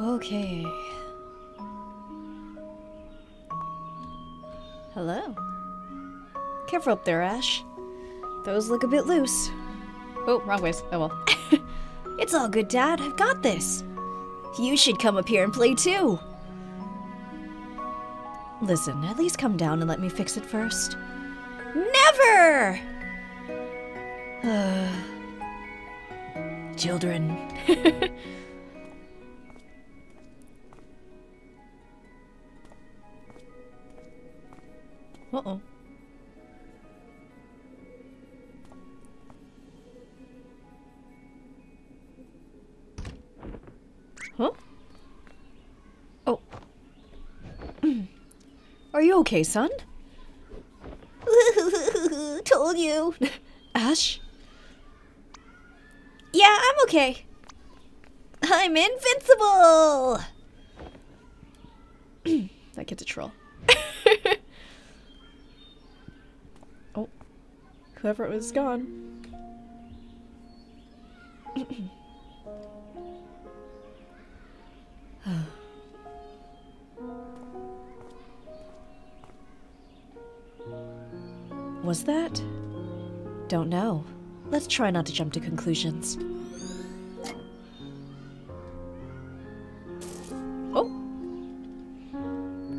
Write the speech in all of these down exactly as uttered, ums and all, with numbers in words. Okay. Hello. Careful up there, Ash. Those look a bit loose. Oh, wrong ways. Oh well. It's all good, Dad. I've got this. You should come up here and play too. Listen, at least come down and let me fix it first. Never! Uh, children. Uh-oh. Huh? Oh. Are you okay, son? Told you. Ash? Yeah, I'm okay. I'm invincible! That kid's a troll. Oh. Whoever it was is gone. Was that? Don't know. Let's try not to jump to conclusions. Oh!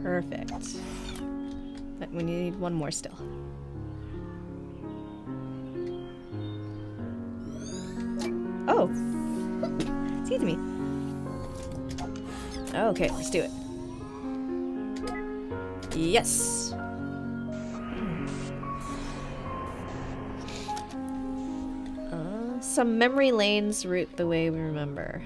Perfect. But we need one more still. Oh! Excuse me. Okay, let's do it. Yes! Uh, some memory lanes route the way we remember.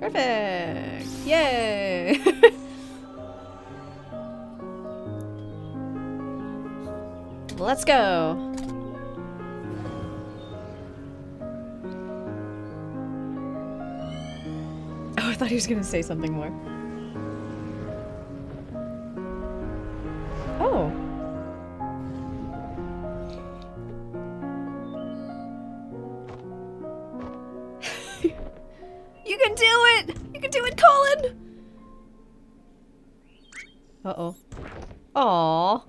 Perfect! Yay! Let's go! I thought he was gonna say something more. Oh. You can do it! You can do it, Colin! Uh-oh. Aww.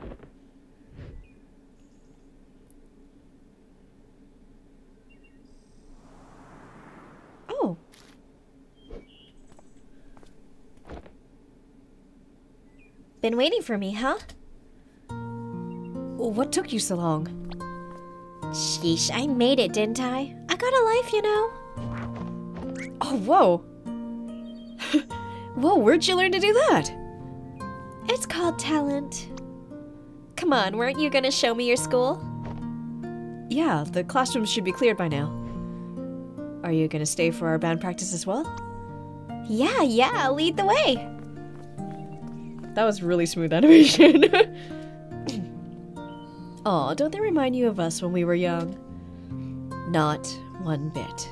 Been waiting for me, huh? What took you so long? Sheesh, I made it, didn't I? I got a life, you know. Oh, whoa. Whoa, where'd you learn to do that? It's called talent. Come on, weren't you gonna show me your school? Yeah, the classrooms should be cleared by now. Are you gonna stay for our band practice as well? Yeah, yeah, I'll lead the way. That was really smooth animation. Aw, don't they remind you of us when we were young? Not one bit.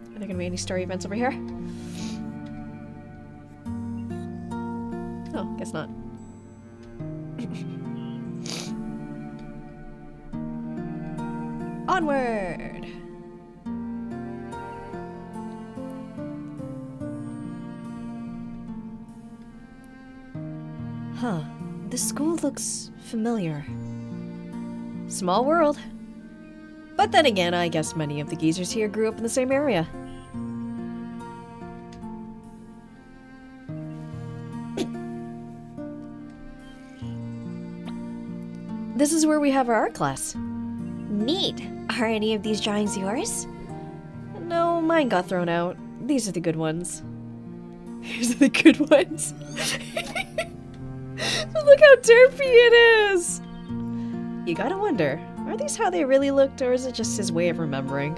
Are there gonna be any story events over here? Oh, guess not. Onward! Huh. This school looks familiar. Small world. But then again, I guess many of the geezers here grew up in the same area. This is where we have our art class. Neat. Are any of these drawings yours? No, mine got thrown out. These are the good ones. These are the good ones. Look how derpy it is! You gotta wonder, are these how they really looked, or is it just his way of remembering?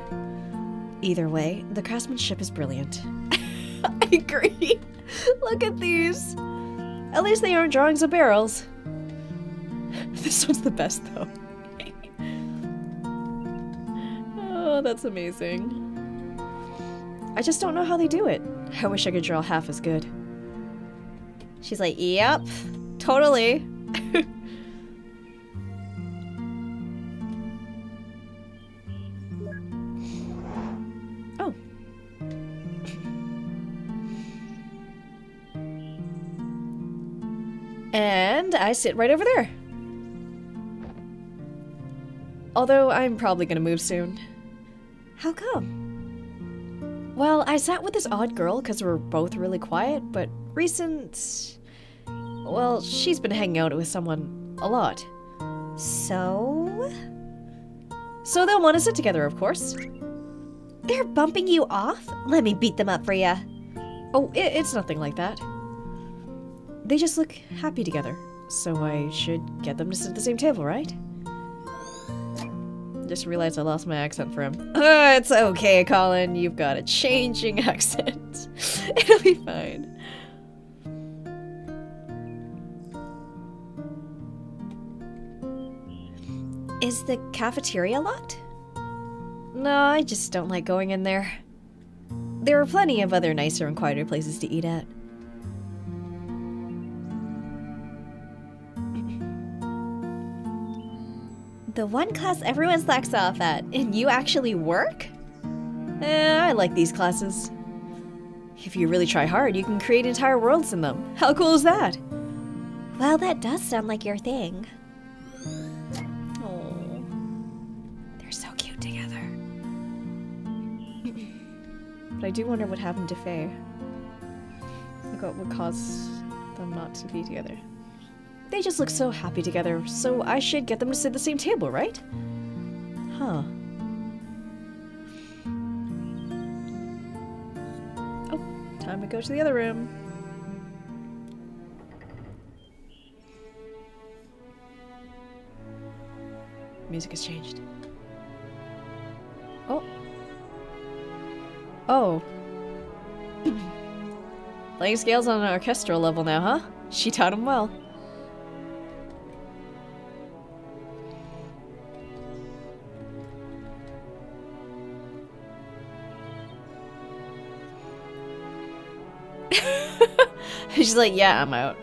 Either way, the craftsmanship is brilliant. I agree! Look at these! At least they aren't drawings of barrels. This one's the best, though. Oh, that's amazing. I just don't know how they do it. I wish I could draw half as good. She's like, yep. Totally. And I sit right over there. Although I'm probably gonna move soon. How come? Well, I sat with this odd girl because we're both really quiet, but recent... Well, she's been hanging out with someone a lot. So? So they'll want to sit together, of course. They're bumping you off? Let me beat them up for ya. Oh, it, it's nothing like that. They just look happy together, so I should get them to sit at the same table, right? Just realized I lost my accent for him. Oh, it's okay, Colin. You've got a changing accent. It'll be fine. Is the cafeteria locked? No, I just don't like going in there. There are plenty of other nicer and quieter places to eat at. The one class everyone slacks off at, and you actually work? Eh, I like these classes. If you really try hard, you can create entire worlds in them. How cool is that? Well, that does sound like your thing. But I do wonder what happened to Faye. Like what would cause them not to be together. They just look so happy together, so I should get them to sit at the same table, right? Huh. Oh, time to go to the other room. Music has changed. Oh. Oh. Playing scales on an orchestral level now, huh? She taught him well. She's like, yeah, I'm out.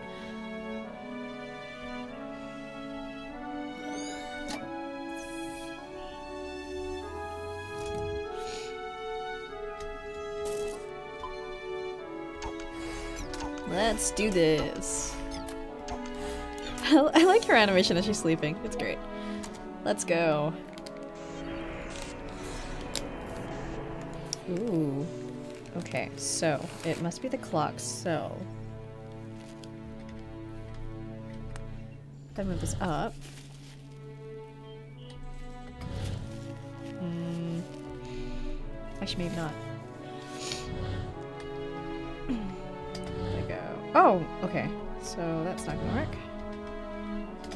Let's do this. I like her animation as she's sleeping. It's great. Let's go. Ooh. Okay, so it must be the clock, so... That move is up. Mm. Actually, maybe not. Oh, okay. So that's not gonna work.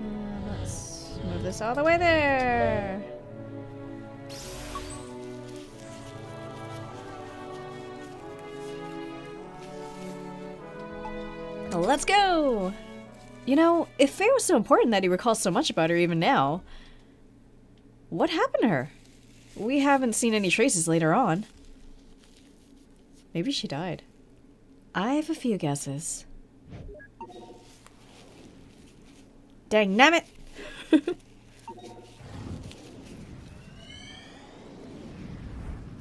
And let's move this all the way there. Let's go! You know, if Faye was so important that he recalls so much about her even now, what happened to her? We haven't seen any traces later on. Maybe she died. I have a few guesses. Dang, nammit!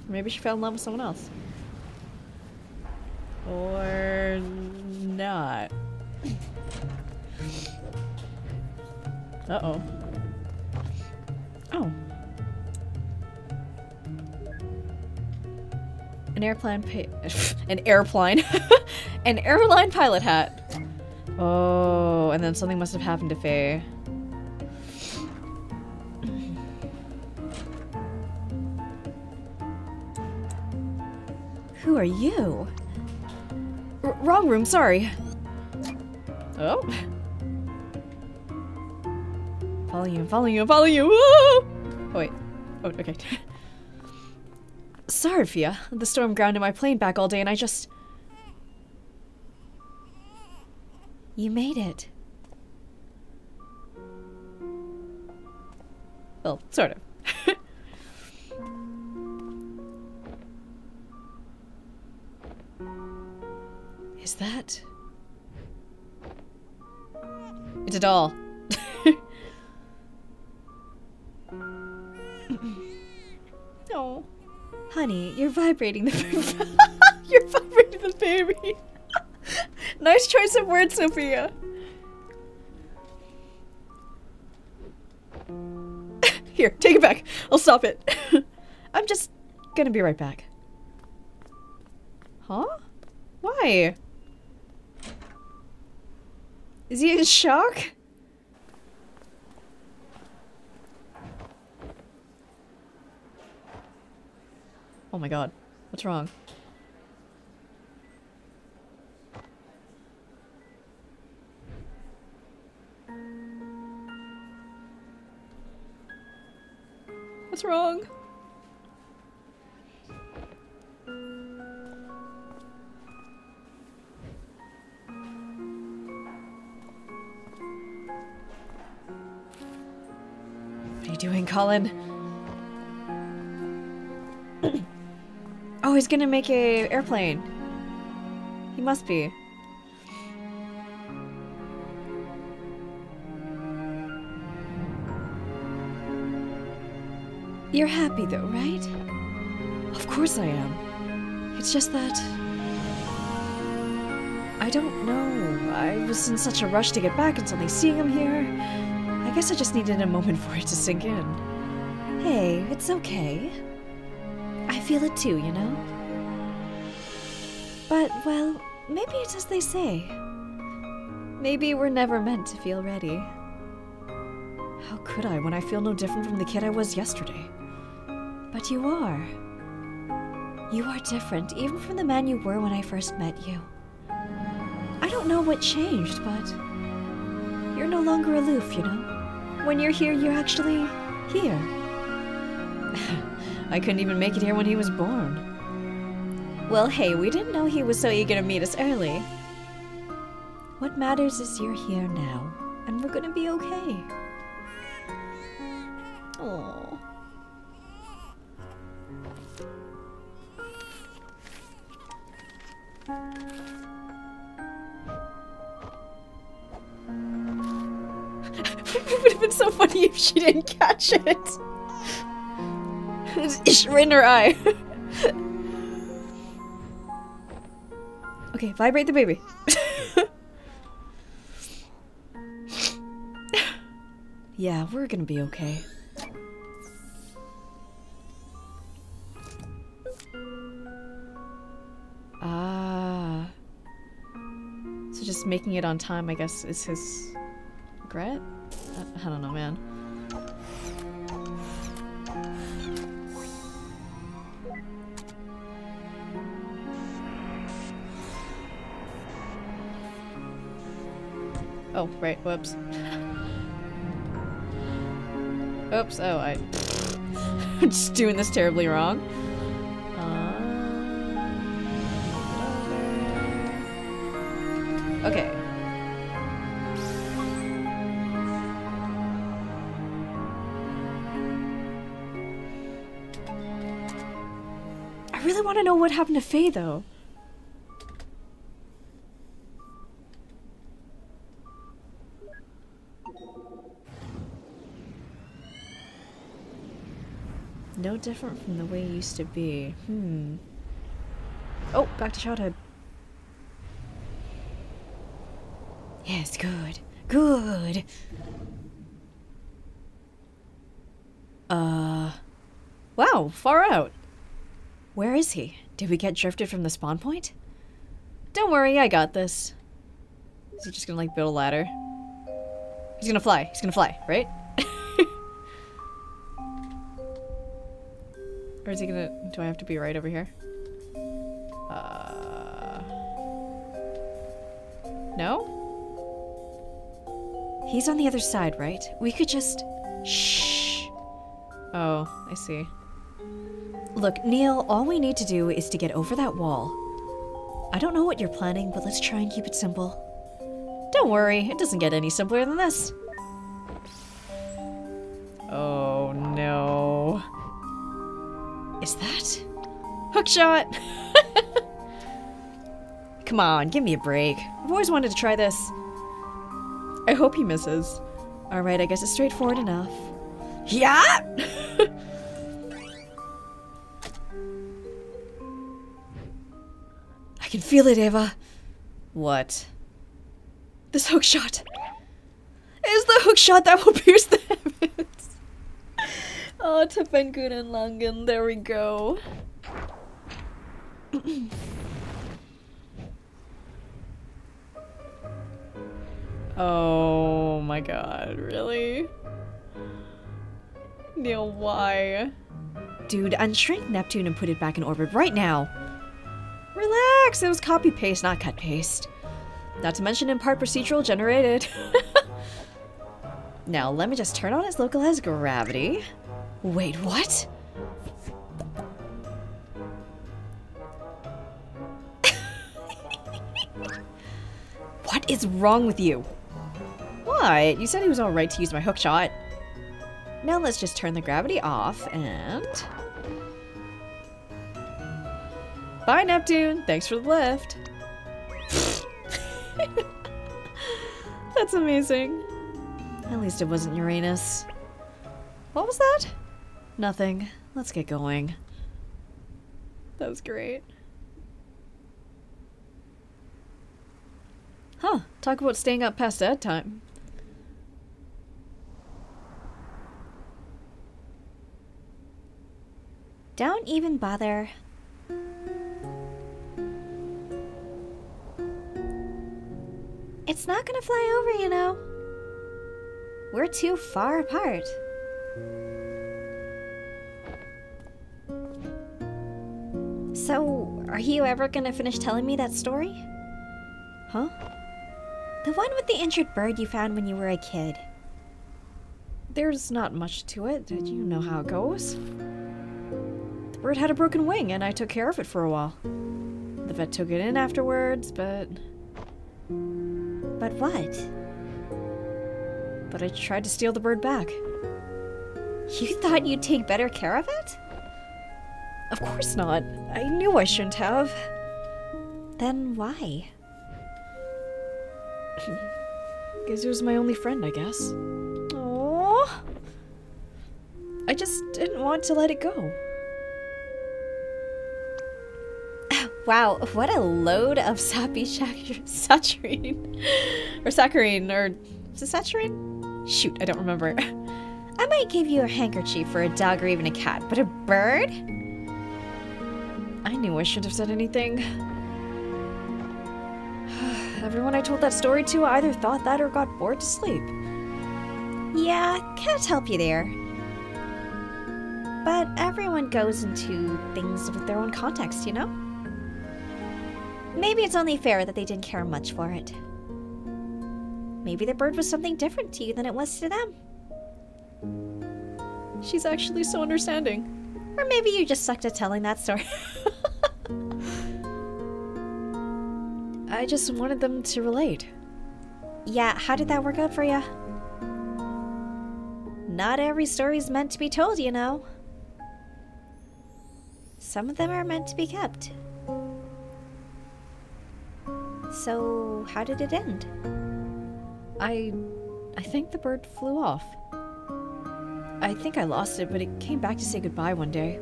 Maybe she fell in love with someone else. Or... not. Uh-oh. Oh. An airplane pa- an airplane. An airline pilot hat. Oh, and then something must have happened to Faye. Who are you? R- wrong room, sorry. Oh. Follow you, follow you, follow you. Oh, wait. Oh, okay. Sorry, Fia. The storm grounded my plane back all day and I just... You made it. Well, sort of. Is that... It's a doll. No. Honey, you're vibrating the baby. You're vibrating the baby. Nice choice of words, Sophia. Here, take it back. I'll stop it. I'm just gonna be right back. Huh? Why? Is he in shock? Oh my god. What's wrong? What's wrong? What are you doing, Colin? Oh, he's gonna make a airplane. He must be. You're happy though, right? Of course I am. It's just that... I don't know. I was in such a rush to get back and suddenly seeing him here. I guess I just needed a moment for it to sink in. Hey, it's okay. I feel it too, you know? But, well, maybe it's as they say. Maybe we're never meant to feel ready. How could I when I feel no different from the kid I was yesterday? But you are. You are different, even from the man you were when I first met you. I don't know what changed, but... you're no longer aloof, you know? When you're here, you're actually... here. I couldn't even make it here when he was born. Well, hey, we didn't know he was so eager to meet us early. What matters is you're here now, and we're gonna be okay. Aww. It would have been so funny if she didn't catch it. It was ish in her eye. Okay, vibrate the baby. Yeah, we're gonna be okay. Ah. So just making it on time, I guess, is his regret? I don't know, man. Oh, right, whoops. Oops, oh, I... I'm just doing this terribly wrong. Okay. I really want to know what happened to Faye, though. No different from the way it used to be. Hmm. Oh, back to childhood. Yes, good. Good! Uh... Wow, far out! Where is he? Did we get drifted from the spawn point? Don't worry, I got this. Is he just gonna, like, build a ladder? He's gonna fly. He's gonna fly, right? Or is he gonna... do I have to be right over here? Uh... No? He's on the other side, right? We could just... Shh. Oh, I see. Look, Neil, all we need to do is to get over that wall. I don't know what you're planning, but let's try and keep it simple. Don't worry, it doesn't get any simpler than this. Oh, no. Is that... hookshot? Come on, give me a break. I've always wanted to try this. I hope he misses. Alright, I guess it's straightforward enough. Yeah! I can feel it, Eva. What? This hook shot is the hook shot that will pierce the heavens. Oh, Tapengun and Langen, there we go. Oh my god, really? Neil, why? Dude, unshrink Neptune and put it back in orbit right now! Relax, it was copy-paste, not cut-paste. Not to mention in part procedural generated. Now, let me just turn on its localized gravity. Wait, what? What is wrong with you? What? You said it was alright to use my hookshot. Now let's just turn the gravity off and... Bye, Neptune! Thanks for the lift! That's amazing. At least it wasn't Uranus. What was that? Nothing. Let's get going. That was great. Huh. Talk about staying up past that time. Don't even bother. It's not gonna fly over, you know. We're too far apart. So, are you ever gonna finish telling me that story? Huh? The one with the injured bird you found when you were a kid. There's not much to it. You know how it goes. The bird had a broken wing and I took care of it for a while. The vet took it in afterwards, but... But what? But I tried to steal the bird back. You thought you'd take better care of it? Of course not. I knew I shouldn't have. Then why? Because it was my only friend, I guess. Aww. I just didn't want to let it go. Wow, what a load of sappy saccharine. Or saccharine, or... Is it saccharine? Shoot, I don't remember. I might give you a handkerchief for a dog or even a cat, but a bird? I knew I shouldn't have said anything. Everyone I told that story to either thought that or got bored to sleep. Yeah, can't help you there. But everyone goes into things with their own context, you know? Maybe it's only fair that they didn't care much for it. Maybe the bird was something different to you than it was to them. She's actually so understanding. Or maybe you just sucked at telling that story. I just wanted them to relate. Yeah, how did that work out for you? Not every story's meant to be told, you know. Some of them are meant to be kept. So, how did it end? I... I think the bird flew off. I think I lost it, but it came back to say goodbye one day.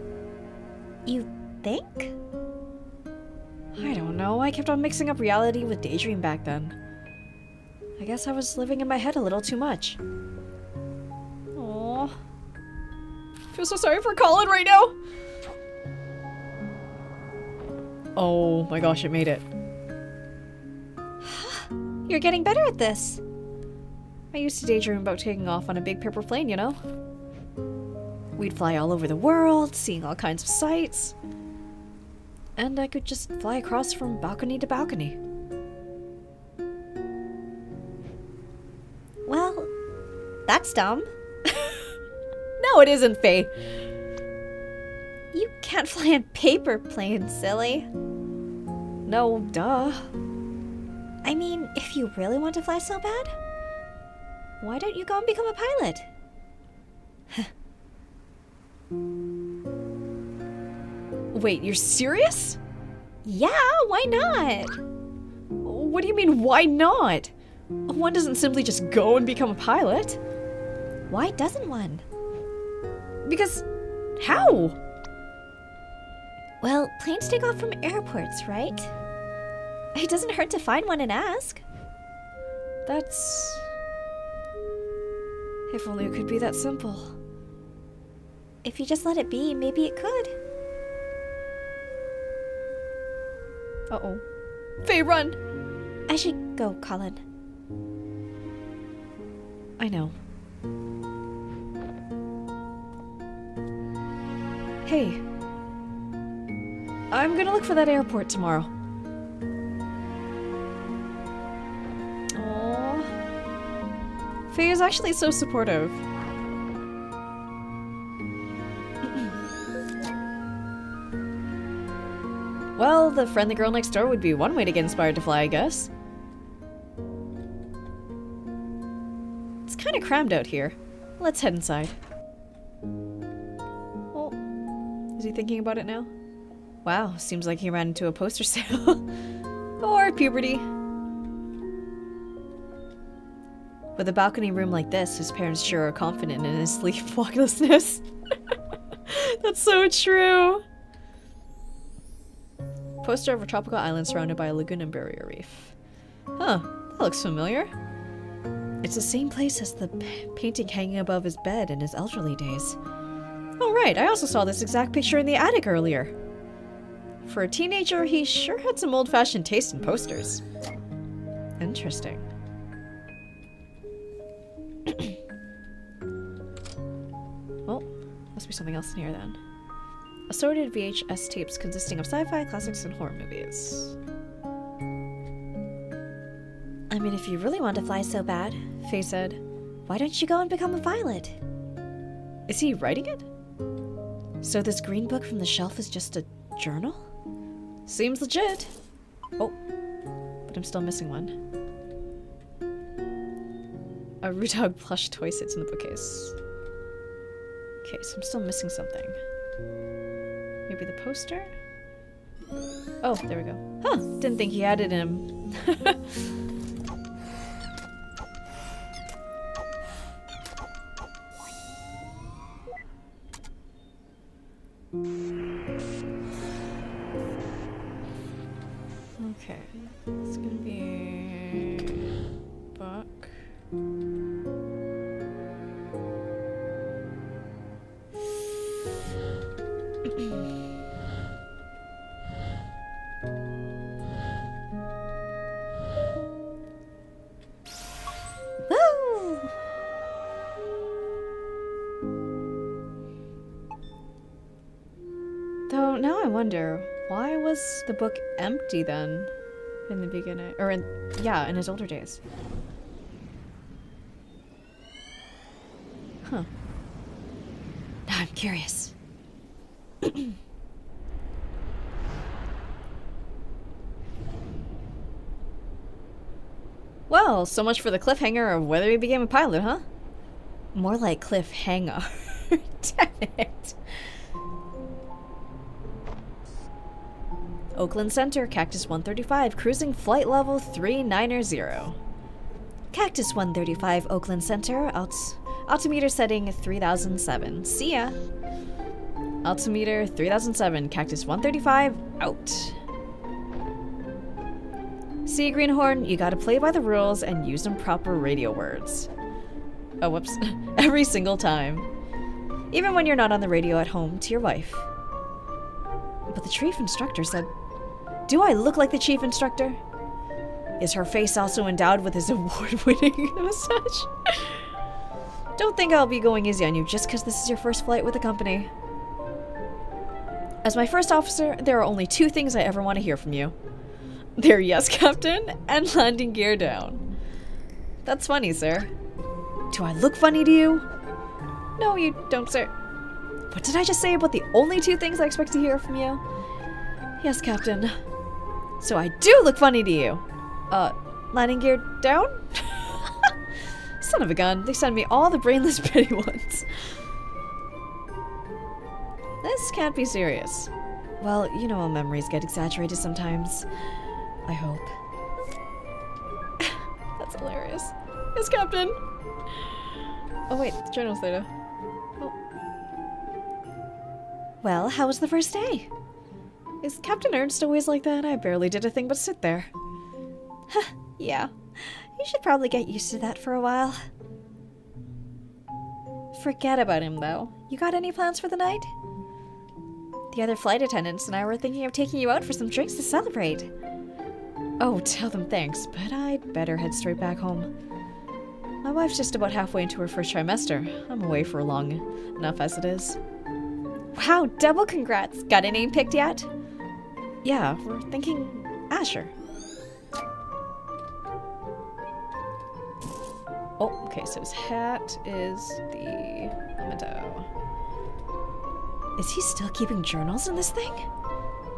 You think? I don't know. I kept on mixing up reality with daydream back then. I guess I was living in my head a little too much. Aww. I feel so sorry for Colin right now! Oh my gosh, it made it. You're getting better at this! I used to daydream about taking off on a big paper plane, you know? We'd fly all over the world, seeing all kinds of sights. And I could just fly across from balcony to balcony. Well, that's dumb. No, it isn't, Faye! You can't fly on paper planes, silly. No, duh. I mean, if you really want to fly so bad, why don't you go and become a pilot? Wait, you're serious? Yeah, why not? What do you mean, why not? One doesn't simply just go and become a pilot. Why doesn't one? Because... how? Well, planes take off from airports, right? It doesn't hurt to find one and ask. That's... If only it could be that simple. If you just let it be, maybe it could. Uh-oh. Faye, run! I should go, Colin. I know. Hey. I'm gonna look for that airport tomorrow. Aww. Faye is actually so supportive. Well, the friendly girl next door would be one way to get inspired to fly, I guess. It's kind of crammed out here. Let's head inside. Oh, is he thinking about it now? Wow, seems like he ran into a poster sale. Or puberty. With a balcony room like this, his parents sure are confident in his sleepwalklessness. That's so true. Poster of a tropical island surrounded by a lagoon and barrier reef. Huh, that looks familiar. It's the same place as the painting hanging above his bed in his elderly days. Oh right, I also saw this exact picture in the attic earlier. For a teenager, he sure had some old-fashioned taste in posters. Interesting. Well, must be something else in here then. Assorted V H S tapes consisting of sci-fi, classics, and horror movies. I mean, if you really want to fly so bad, Faye said, why don't you go and become a pilot? Is he writing it? So this green book from the shelf is just a journal? Seems legit. Oh, but I'm still missing one. A Roodog plush toy sits in the bookcase. Okay, so I'm still missing something. Maybe the poster? Oh, there we go. Huh, didn't think he had it in him. Okay, it's gonna be a book. Why was the book empty then in the beginning, or in, yeah, in his older days? Huh. Now I'm curious. Well, so much for the cliffhanger of whether he became a pilot, huh? More like cliffhanger. Damn it. Oakland Center, Cactus one thirty-five, cruising flight level three nine zero. Cactus one thirty-five, Oakland Center, alt altimeter setting three thousand seven. See ya! Altimeter three thousand seven, Cactus one thirty-five, out. See, Greenhorn, you gotta play by the rules and use them proper radio words. Oh, whoops. Every single time. Even when you're not on the radio at home to your wife. But the chief instructor said, do I look like the chief instructor? Is her face also endowed with his award-winning mustache? Don't think I'll be going easy on you just because this is your first flight with the company. As my first officer, there are only two things I ever want to hear from you. They're yes, Captain, and landing gear down. That's funny, sir. Do I look funny to you? No, you don't, sir. What did I just say about the only two things I expect to hear from you? Yes, Captain. So I do look funny to you. Uh, landing gear down? Son of a gun, they send me all the brainless petty ones. This can't be serious. Well, you know how memories get exaggerated sometimes. I hope. That's hilarious. Yes, Captain. Oh wait, the journal's later. Well, how was the first day? Is Captain Ernst always like that? I barely did a thing but sit there. Huh, yeah. You should probably get used to that for a while. Forget about him, though. You got any plans for the night? The other flight attendants and I were thinking of taking you out for some drinks to celebrate. Oh, tell them thanks, but I'd better head straight back home. My wife's just about halfway into her first trimester. I'm away for long enough as it is. Wow, double congrats! Got a name picked yet? Yeah, we're thinking Asher. Oh, okay, so his hat is the memento. Is he still keeping journals in this thing?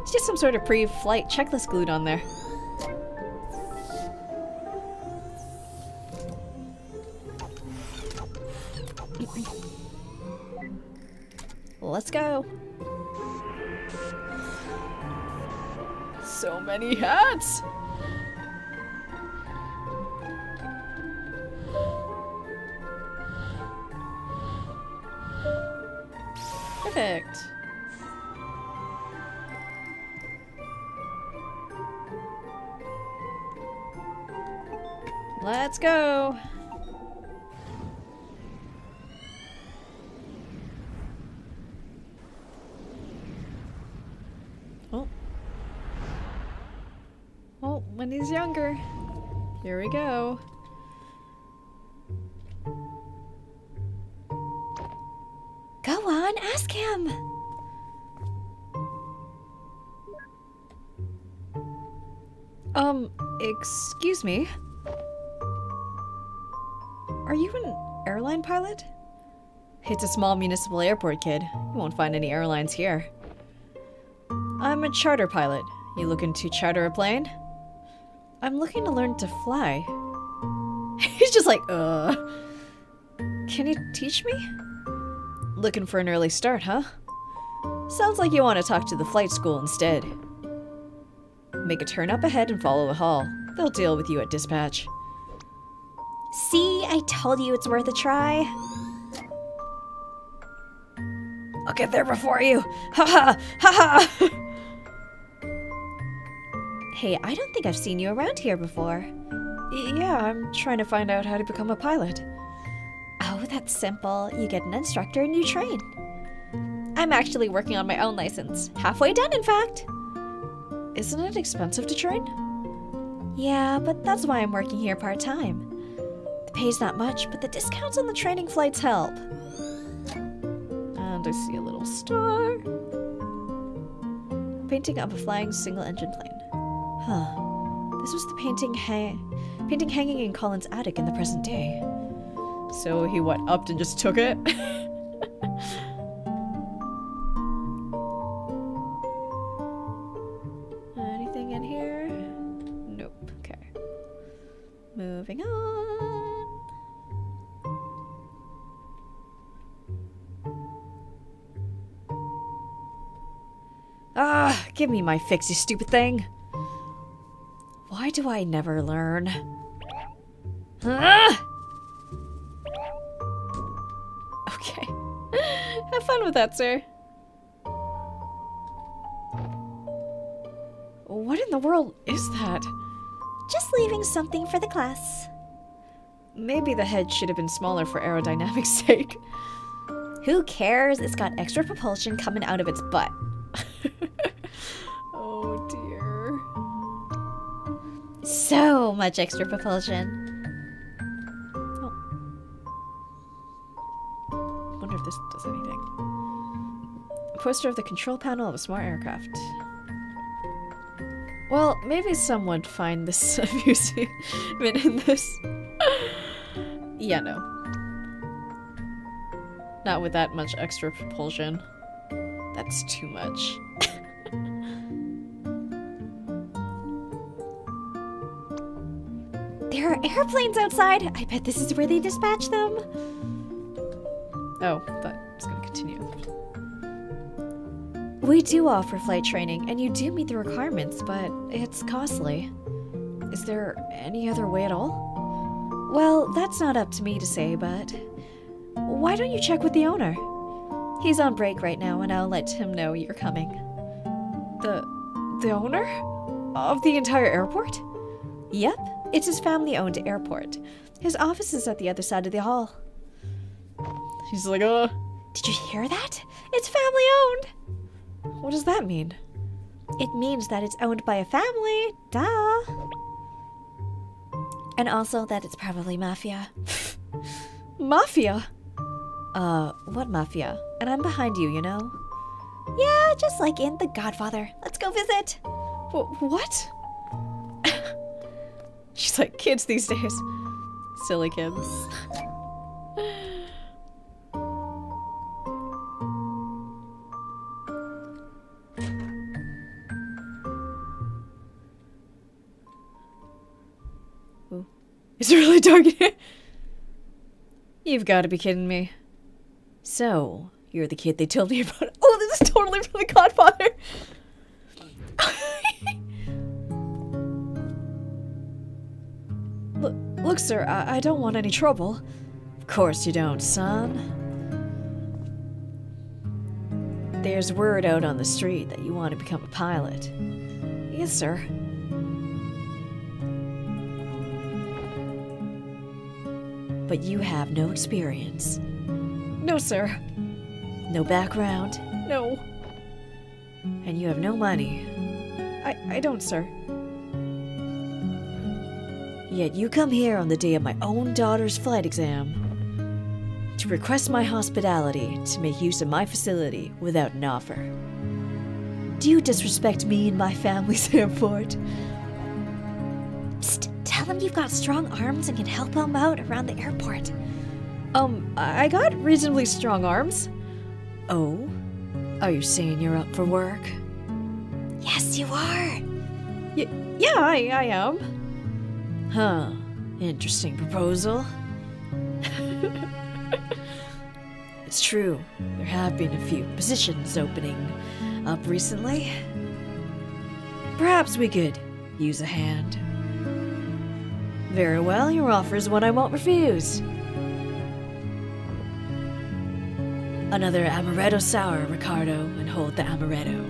It's just some sort of pre-flight checklist glued on there. Let's go. So many hats. Perfect. Let's go. When he's younger. Here we go. Go on, ask him! Um, excuse me? Are you an airline pilot? It's a small municipal airport, kid. You won't find any airlines here. I'm a charter pilot. You looking to charter a plane? I'm looking to learn to fly. He's just like, uh... Can you teach me? Looking for an early start, huh? Sounds like you want to talk to the flight school instead. Make a turn up ahead and follow a hall. They'll deal with you at dispatch. See? I told you it's worth a try. I'll get there before you! Ha ha! Ha ha! Hey, I don't think I've seen you around here before. Yeah, I'm trying to find out how to become a pilot. Oh, that's simple. You get an instructor and you train. I'm actually working on my own license. Halfway done, in fact. Isn't it expensive to train? Yeah, but that's why I'm working here part-time. The pay's not much, but the discounts on the training flights help. And I see a little star. Painting of a flying single-engine plane. Huh. This was the painting ha painting hanging in Colin's attic in the present day. So he what, upped and just took it? Anything in here? Nope. Okay. Moving on. Ah, give me my fix, you stupid thing. Why do I never learn? Ah! Okay. Have fun with that, sir. What in the world is that? Just leaving something for the class. Maybe the head should have been smaller for aerodynamics' sake. Who cares? It's got extra propulsion coming out of its butt. So much extra propulsion. Oh. Wonder if this does anything. A poster of the control panel of a smart aircraft. Well, maybe someone would find this amusement in this. Yeah, no. Not with that much extra propulsion. That's too much. There are airplanes outside! I bet this is where they dispatch them! Oh, I thought it was going to continue. We do offer flight training, and you do meet the requirements, but it's costly. Is there any other way at all? Well, that's not up to me to say, but... Why don't you check with the owner? He's on break right now, and I'll let him know you're coming. The... the owner? Of the entire airport? Yep. It's his family-owned airport. His office is at the other side of the hall. She's like, oh. Did you hear that? It's family-owned. What does that mean? It means that it's owned by a family. Duh. And also that it's probably mafia. Mafia? Uh, what mafia? And I'm behind you, you know? Yeah, just like in The Godfather. Let's go visit. Wh- what? She's like, kids these days. Silly kids. Ooh. Is it really dark in here? You've got to be kidding me. So, you're the kid they told me about. Oh, this is totally from The Godfather. Look, sir, I, I don't want any trouble. Of course you don't, son. There's word out on the street that you want to become a pilot. Yes, sir. But you have no experience. No, sir. No background. No. And you have no money. I, I don't, sir. Yet you come here on the day of my own daughter's flight exam to request my hospitality to make use of my facility without an offer. Do you disrespect me and my family's airport? Psst, tell them you've got strong arms and can help them out around the airport. Um, I got reasonably strong arms. Oh? Are you saying you're up for work? Yes, you are. Y- yeah, I, I am. Huh. Interesting proposal. It's true. There have been a few positions opening up recently. Perhaps we could use a hand. Very well, your offer is one I won't refuse. Another amaretto sour, Ricardo, and hold the amaretto.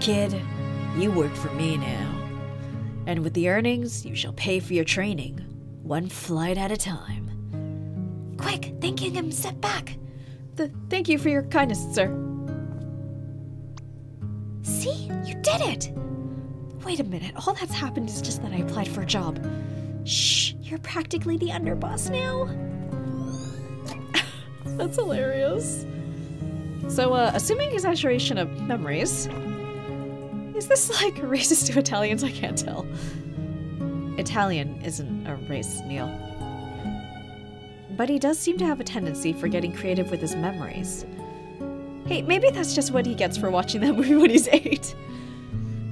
Kid, you work for me now, and with the earnings, you shall pay for your training, one flight at a time. Quick, thanking him, step back. The, thank you for your kindness, sir. See, you did it. Wait a minute, all that's happened is just that I applied for a job. Shh, you're practically the underboss now. That's hilarious. So, uh, assuming exaggeration of memories. Is this like racist to Italians? I can't tell. Italian isn't a race, Neil. But he does seem to have a tendency for getting creative with his memories. Hey, maybe that's just what he gets for watching that movie when he's eight.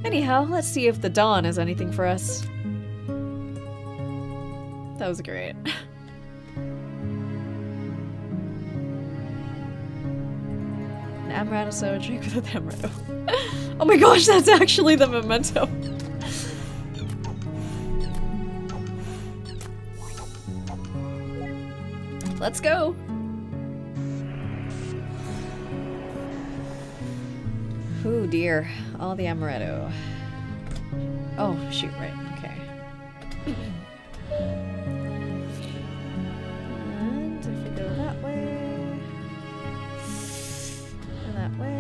Anyhow, let's see if the dawn has anything for us. That was great. An amaretto soda drink with an amaretto. Oh my gosh, that's actually the memento. Let's go. Oh dear, all the amaretto. Oh shoot, right, okay. And if we go that way, and that way.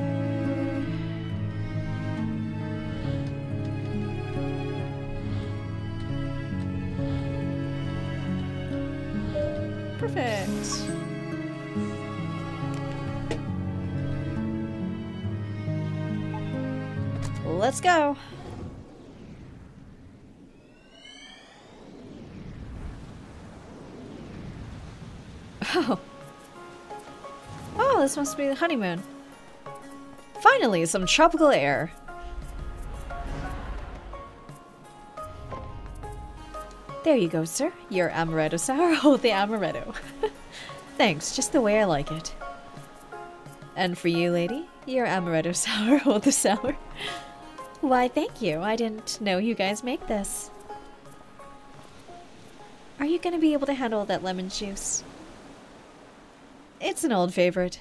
Perfect. Let's go. Oh. Oh, this must be the honeymoon. Finally, some tropical air. There you go, sir. Your amaretto sour. Oh, the amaretto. Thanks, just the way I like it. And for you, lady, your amaretto sour. Oh, the sour. Why, thank you. I didn't know you guys make this. Are you going to be able to handle that lemon juice? It's an old favorite.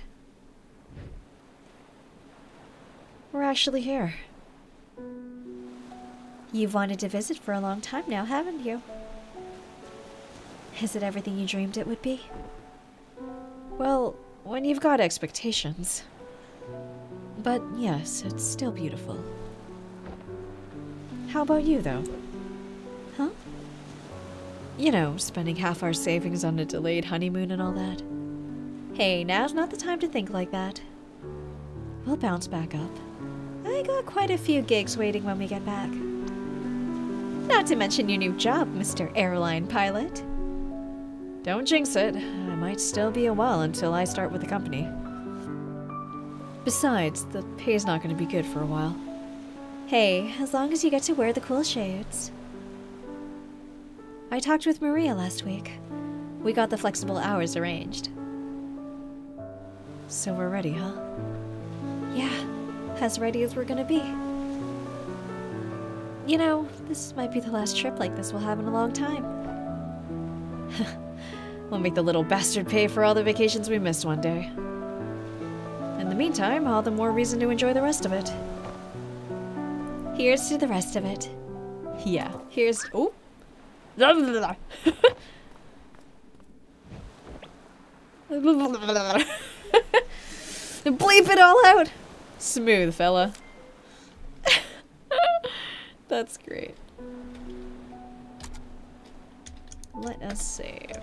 We're actually here. You've wanted to visit for a long time now, haven't you? Is it everything you dreamed it would be? Well, when you've got expectations. But yes, it's still beautiful. How about you, though? Huh? You know, spending half our savings on a delayed honeymoon and all that. Hey, now's not the time to think like that. We'll bounce back up. I got quite a few gigs waiting when we get back. Not to mention your new job, Mister Airline Pilot. Don't jinx it. I might still be a while until I start with the company. Besides, the pay's not going to be good for a while. Hey, as long as you get to wear the cool shades. I talked with Maria last week. We got the flexible hours arranged. So we're ready, huh? Yeah, as ready as we're gonna be. You know, this might be the last trip like this we'll have in a long time. We'll make the little bastard pay for all the vacations we missed one day. In the meantime, all the more reason to enjoy the rest of it. Here's to the rest of it. Yeah, here's... Oh! Bleep it all out! Smooth, fella. That's great. Let us save.